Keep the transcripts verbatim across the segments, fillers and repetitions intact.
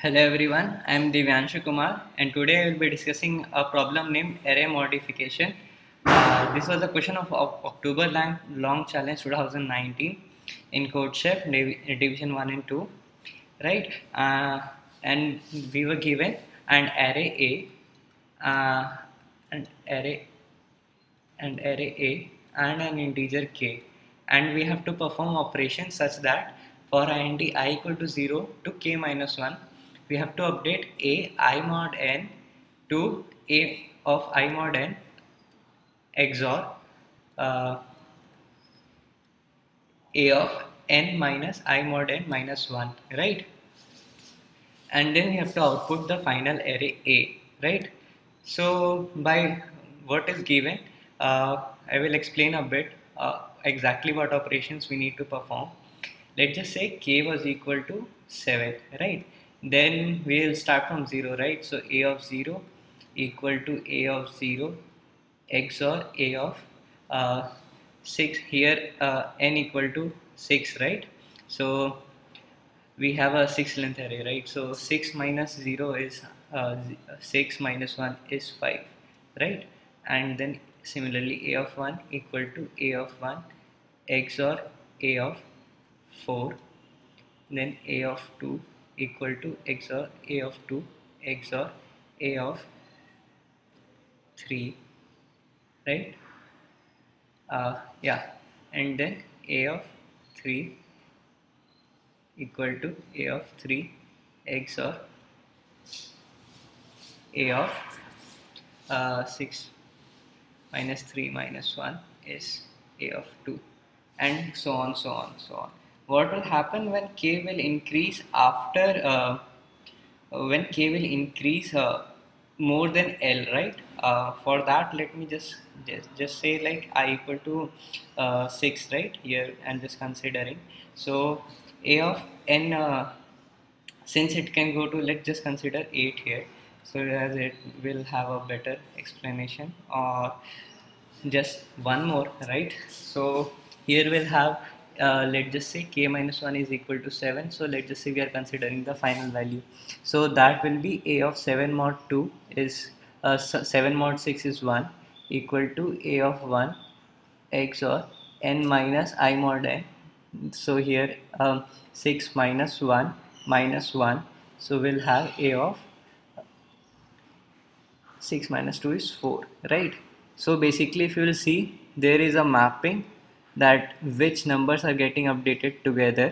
Hello everyone, I am Divyanshu Kumar and today I will be discussing a problem named array modification. Uh, this was a question of, of October long, long challenge twenty nineteen in CodeChef div, division one and two, right? Uh, and we were given an array A, uh, an array, an array A and an integer K, and we have to perform operations such that for int I equal to zero to K minus one, we have to update a I mod n to a of I mod n xor uh, a of n minus I mod n minus one, right? And then we have to output the final array A, right? So by what is given, uh, I will explain a bit uh, exactly what operations we need to perform. Let's just say K was equal to seven, right? Then we will start from zero, right? So a of zero equal to a of zero xor a of uh, six. Here uh, n equal to six, right? So we have a six length array, right? So six minus zero is uh, six minus one is five, right? And then similarly a of one equal to a of one xor a of four. Then a of two equal to xor a of two xor a of three, right? Uh, yeah, and then a of three equal to a of three xor a of uh, six minus three minus one is a of two, and so on, so on, so on. What will happen when K will increase after uh, when K will increase uh, more than L, right? Uh, for that, let me just, just just say like I equal to uh, six, right? Here I'm just considering. So a of n, uh, since it can go to, let's just consider eight here, so as it will have a better explanation, or just one more, right? So here we'll have Uh, let's just say K minus one is equal to seven, so let's just say we are considering the final value, so that will be a of seven mod two is uh, seven mod six is one equal to a of one xor n minus I mod n. So here um, six minus one minus one, so we'll have a of six minus two is four, right? So basically if you will see, there is a mapping that which numbers are getting updated together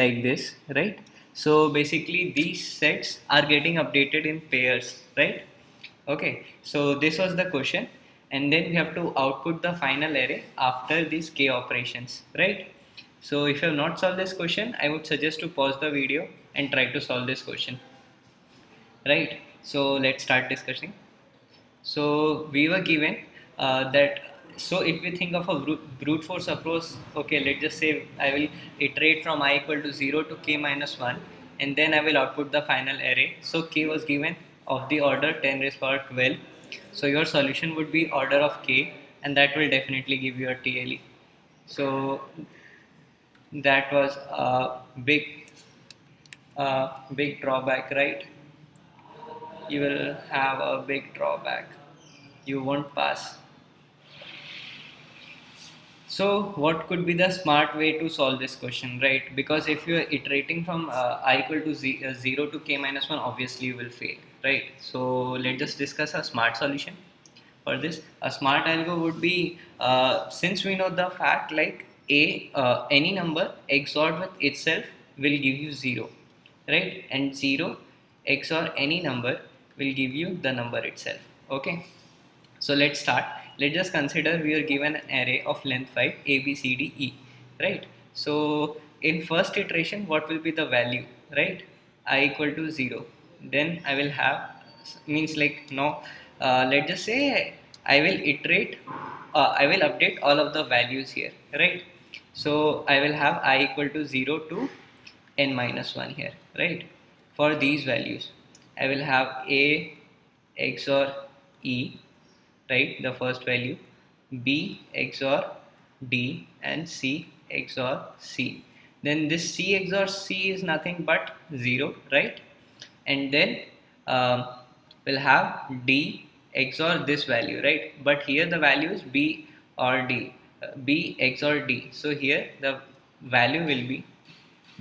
like this, right? So basically these sets are getting updated in pairs, right? Okay, so this was the question, and then we have to output the final array after these K operations, right? So if you have not solved this question, I would suggest to pause the video and try to solve this question, right? So let's start discussing. So we were given uh, that So if we think of a brute force approach, okay, let's just say I will iterate from I equal to zero to K minus one, and then I will output the final array. So K was given of the order ten raised power twelve. So your solution would be order of K, and that will definitely give you a T L E. So that was a big, a big drawback, right? You will have a big drawback. You won't pass. So what could be the smart way to solve this question, right? Because if you are iterating from uh, I equal to z, uh, zero to K minus one, obviously you will fail, right? So let's just discuss a smart solution for this. A smart algo would be, uh, since we know the fact like a uh, any number xor with itself will give you zero, right? And zero xor any number will give you the number itself, okay? So let's start. Let's just consider we are given an array of length five, A, B, C, D, E, right? So in first iteration, what will be the value, right? I equal to zero. Then I will have, means like no, uh, let's just say I will iterate, uh, I will update all of the values here, right? So I will have I equal to zero to n minus one here, right? For these values, I will have A xor E, right, the first value, B xor D, and C xor C. Then this C xor C is nothing but zero, right? and then uh, we'll have D X O R this value, right? But here the value is B or D, uh, B X O R D. So here the value will be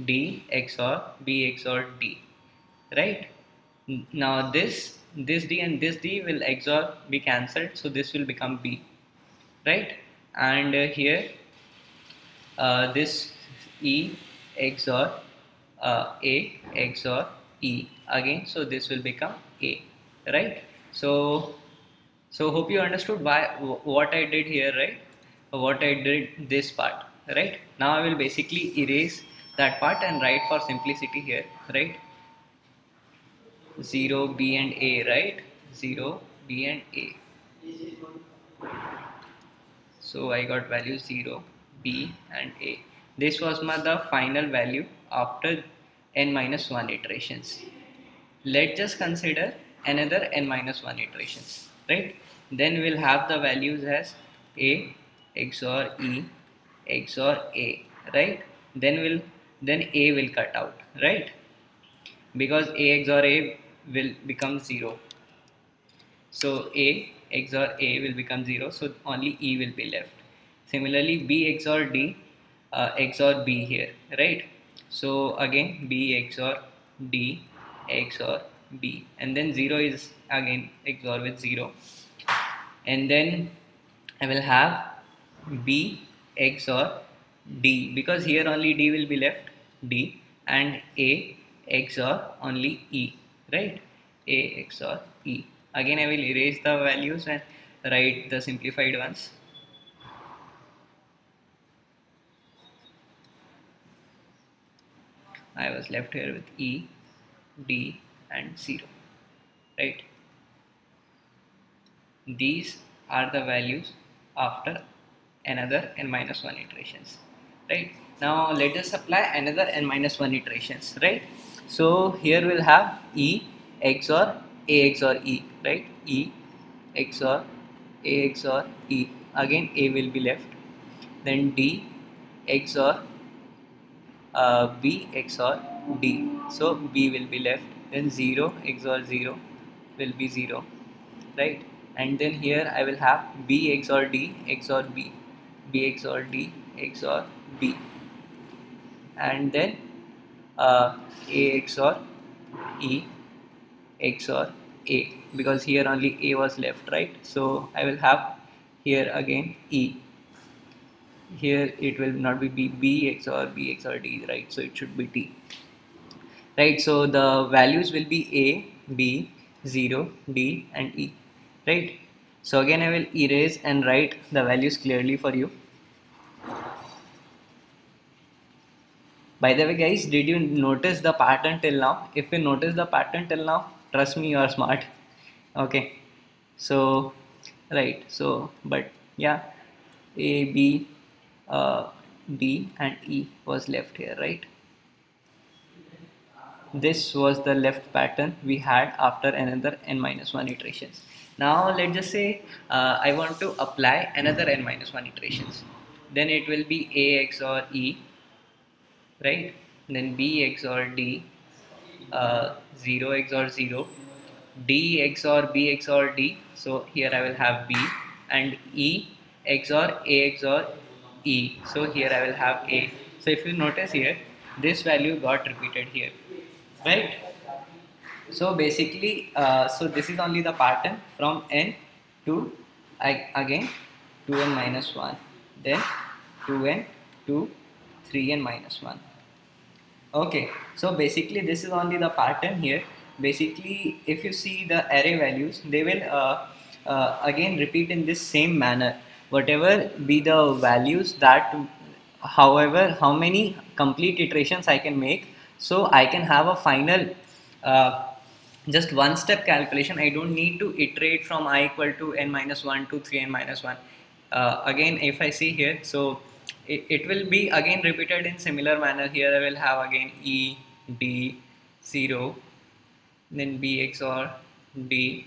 D X O R B X O R D, right? Now this this D and this D will X O R be cancelled, so this will become B, right? And uh, here uh, this E X O R uh, A X O R E again, so this will become A, right? So so hope you understood why what I did here, right? What I did this part, right? Now I will basically erase that part and write for simplicity here, right? zero B and A, right? zero B and A. So I got value zero B and A. This was my the final value after n minus one iterations. Let's just consider another n minus one iterations, right? Then we'll have the values as A X O R E X O R A, right? Then we'll then A will cut out, right? Because A X O R A will become zero. So A X O R A will become zero. So only E will be left. Similarly, B X O R D uh, X O R B here, right? So again B X O R D X O R B, and then zero is again X O R with zero, and then I will have B X O R D, because here only D will be left, D, and A X O R only E, right? A X O R E. Again I will erase the values and write the simplified ones. I was left here with E, D and zero, right? These are the values after another n minus one iterations, right? Now let us apply another n minus one iterations, right? So here we'll have E X O R A X O R E, right? E X O R A X O R E, again A will be left, then D X O R uh, B X O R D, so B will be left, then zero X O R zero will be zero, right? And then here I will have B X O R D X O R B, B X O R D X O R B, and then uh, A X O R E X O R A, because here only A was left, right? So I will have here again E. Here it will not be B, B X O R B X O R D, right? So it should be T, right? So the values will be A, B, zero, D and E, right? So again I will erase and write the values clearly for you. By the way guys, did you notice the pattern till now? If you notice the pattern till now, trust me, you are smart. Okay, so right, so but yeah, A, B, uh, D and E was left here, right? This was the left pattern we had after another n minus one iterations. Now let's just say uh, I want to apply another n minus one iterations. Then it will be A X O R E, right? Then B X O R D, uh, zero X O R zero, D X O R B X O R D. So here I will have B, and E X O R A X O R E. So here I will have A. So if you notice here, this value got repeated here, right? So basically, uh, so this is only the pattern from n to I, again two n minus one, then two n, two, three n minus one. Okay, so basically this is only the pattern here. Basically, if you see the array values, they will uh, uh, again repeat in this same manner. Whatever be the values that, however, how many complete iterations I can make, so I can have a final uh, just one step calculation. I don't need to iterate from I equal to n minus one to three n minus one. Uh, again if I see here, so it, it will be again repeated in similar manner. Here I will have again E, D, zero, then B X O R D,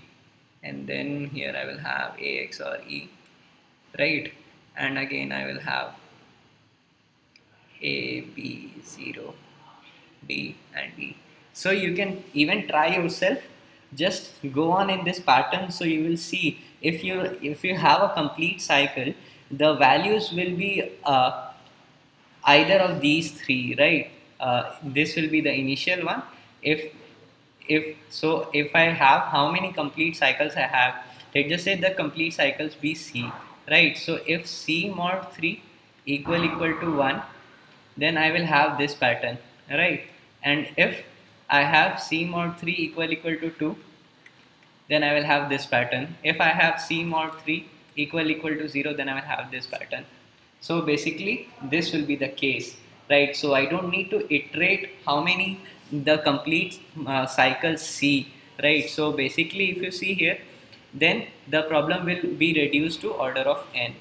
and then here I will have A X O R E, right? And again I will have A, B, zero, D and E. So you can even try yourself, just go on in this pattern. So you will see if you if you have a complete cycle, the values will be uh, either of these three, right? Uh, this will be the initial one. If if so if I have how many complete cycles I have, let's just say the complete cycles be C, right? So if C mod three equal equal to one, then I will have this pattern, right? And if I have C mod three equal equal to two, then I will have this pattern. If I have C mod three equal equal to zero, then I will have this pattern. So basically this will be the case, right? So I don't need to iterate how many the complete uh, cycle C, right? So basically if you see here, then the problem will be reduced to order of n.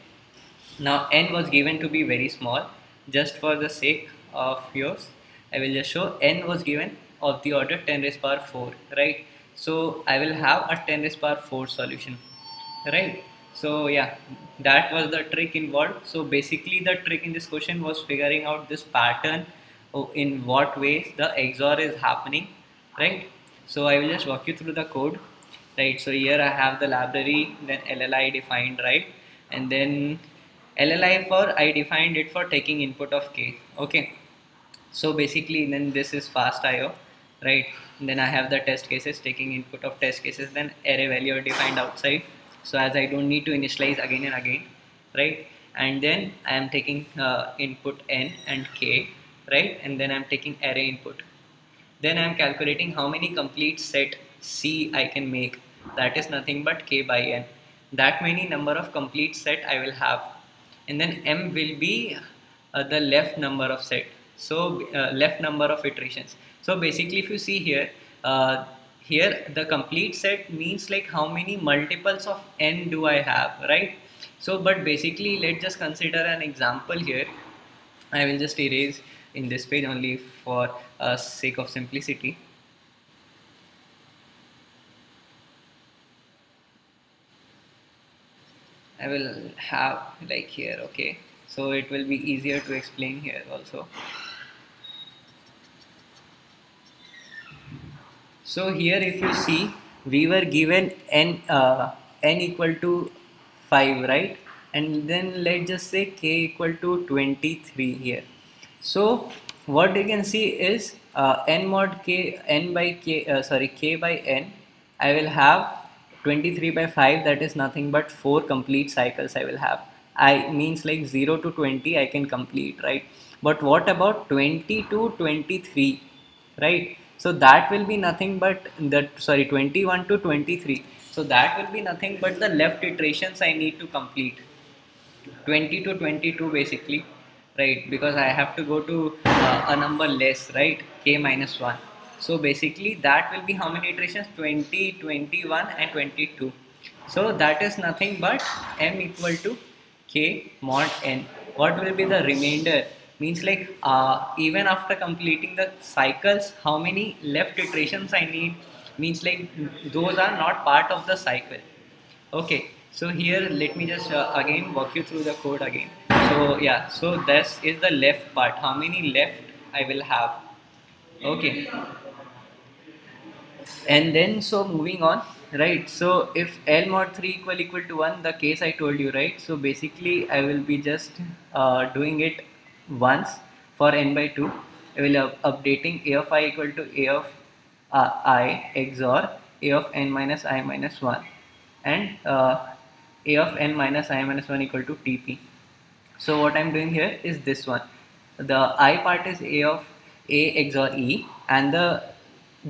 Now n was given to be very small. Just for the sake of yours, I will just show n was given of the order ten raised power four, right? So I will have a ten raised power four solution, right? So yeah, that was the trick involved. So basically the trick in this question was figuring out this pattern, in what ways the X O R is happening, right? So I will just walk you through the code, right? So here I have the library, then L L I defined, right? And then L L I for I defined it for taking input of K. Okay, so basically then this is fast I O, right? And then I have the test cases taking input of test cases, then array value defined outside, so as I don't need to initialize again and again, right? And then I am taking uh, input n and k, right? And then I'm taking array input, then I'm calculating how many complete set C I can make, that is nothing but k by n. That many number of complete set I will have, and then m will be uh, the left number of set, so uh, left number of iterations. So basically if you see here, uh, here the complete set means like how many multiples of n do I have, right? So but basically let's just consider an example here. I will just erase in this page only for uh, sake of simplicity. I will have like here, okay, so it will be easier to explain here also. So here if you see, we were given n uh, n equal to five, right? And then let's just say k equal to twenty-three here. So what you can see is uh, n mod k, n by k, uh, sorry, k by n, I will have twenty-three by five, that is nothing but four complete cycles I will have. I means like zero to twenty I can complete, right? But what about twenty to twenty-three, right? So that will be nothing but the, sorry, twenty-one to twenty-three. So that will be nothing but the left iterations I need to complete, twenty to twenty-two basically, right? Because I have to go to uh, a number less, right? K minus one. So basically that will be how many iterations? twenty, twenty-one and twenty-two. So that is nothing but m equal to k mod n. What will be the remainder? Means like uh, even after completing the cycles, how many left iterations I need, means like those are not part of the cycle. Okay, so here let me just uh, again walk you through the code again. So yeah, so this is the left part, how many left I will have. Okay, and then so moving on, right? So if L mod three equal equal to one, the case I told you, right? So basically I will be just uh, doing it once for n by two. I will uh, updating a of I equal to a of uh, I X O R a of n minus I minus one, and uh, a of n minus I minus one equal to T P. So what I'm doing here is this one. The I part is a of a X O R e, and the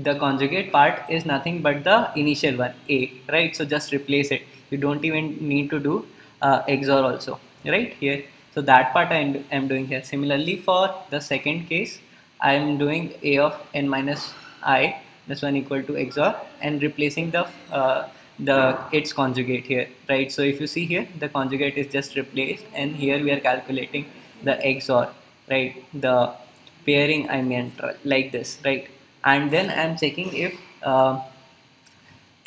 the conjugate part is nothing but the initial one, a, right? So just replace it, you don't even need to do uh, X O R also, right? Here, so that part I am doing here. Similarly for the second case, I am doing a of n minus I this one equal to X O R and replacing the uh, the its conjugate here, right? So if you see here, the conjugate is just replaced, and here we are calculating the X O R, right? The pairing I mean, like this, right? And then I am checking if uh,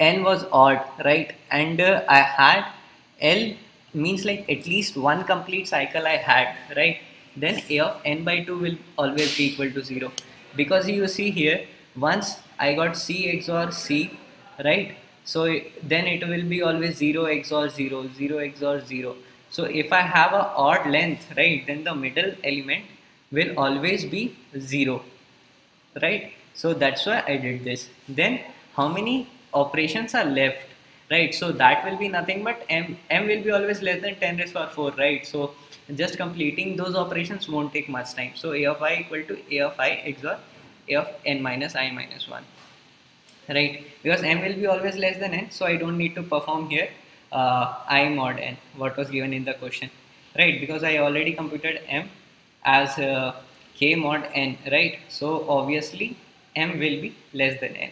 n was odd, right? And uh, I had L means like at least one complete cycle I had, right? Then a of n by two will always be equal to zero, because you see here Once I got C X O R C, right? So then it will be always zero X O R zero, zero X O R zero. So if I have an odd length, right, then the middle element will always be zero, right? So that's why I did this. Then how many operations are left, right? So that will be nothing but m. M will be always less than ten raised to the power four, right? So just completing those operations won't take much time. So A of I equal to A of I X O R A of n minus I minus one, right? Because m will be always less than n, so I don't need to perform here uh, I mod n, what was given in the question, right? Because I already computed m as uh, k mod n, right? So obviously m will be less than n,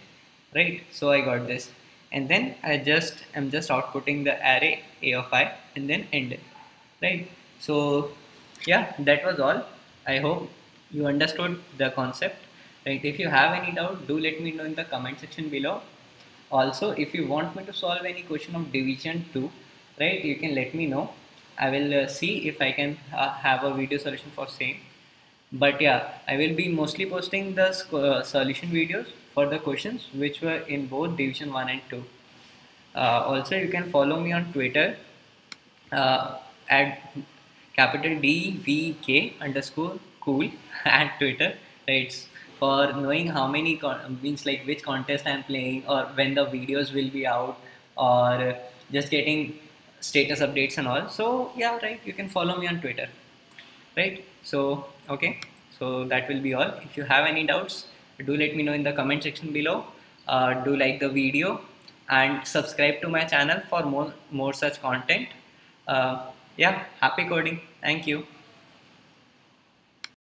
right? So I got this, and then I just am just outputting the array A of I and then end it, right? So yeah, that was all. I hope you understood the concept, right? If you have any doubt, do let me know in the comment section below. Also, if you want me to solve any question of division two, right, you can let me know. I will uh, see if I can uh, have a video solution for same. But yeah, I will be mostly posting the uh, solution videos for the questions which were in both division one and two. Uh, also, you can follow me on Twitter uh, at capital D V K underscore cool at Twitter, right? For knowing how many con means like which contest I'm playing, or when the videos will be out, or just getting status updates and all. So yeah, right, you can follow me on Twitter, right? So okay, so that will be all. If you have any doubts, do let me know in the comment section below. Uh, do like the video and subscribe to my channel for more more such content. Uh, yeah, happy coding. Thank you.